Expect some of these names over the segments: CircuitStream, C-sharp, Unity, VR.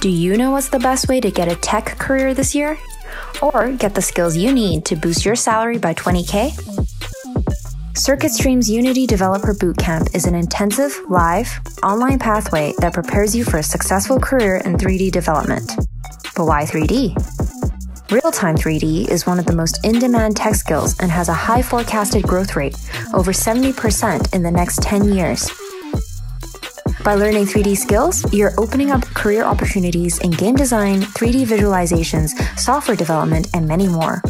Do you know what's the best way to get a tech career this year? Or get the skills you need to boost your salary by 20K? CircuitStream's Unity Developer Bootcamp is an intensive, live, online pathway that prepares you for a successful career in 3D development. But why 3D? Real-time 3D is one of the most in-demand tech skills and has a high forecasted growth rate, over 70% in the next 10 years. By learning 3D skills, you're opening up career opportunities in game design, 3D visualizations, software development, and many more.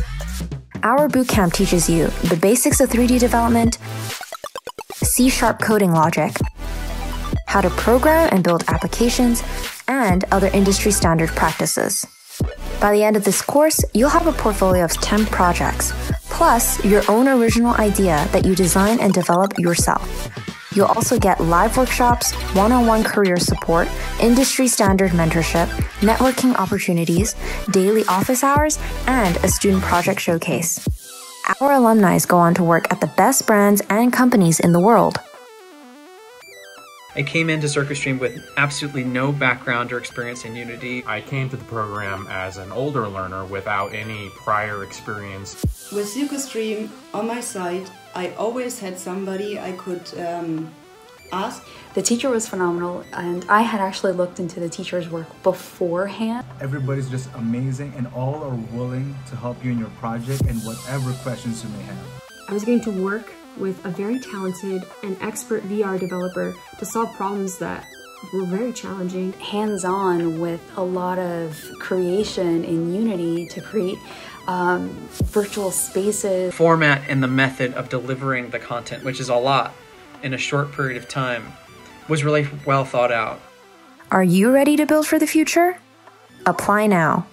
Our bootcamp teaches you the basics of 3D development, C-sharp coding logic, how to program and build applications, and other industry standard practices. By the end of this course, you'll have a portfolio of 10 projects, plus your own original idea that you design and develop yourself. You'll also get live workshops, one-on-one career support, industry standard mentorship, networking opportunities, daily office hours, and a student project showcase. Our alumni go on to work at the best brands and companies in the world. I came into CircuitStream with absolutely no background or experience in Unity. I came to the program as an older learner without any prior experience. With CircuitStream on my side, I always had somebody I could ask. The teacher was phenomenal, and I had actually looked into the teacher's work beforehand. Everybody's just amazing, and all are willing to help you in your project and whatever questions you may have. I was going to work with a very talented and expert VR developer to solve problems that were very challenging. Hands-on with a lot of creation in Unity to create virtual spaces. Format and the method of delivering the content, which is a lot in a short period of time, was really well thought out. Are you ready to build for the future? Apply now.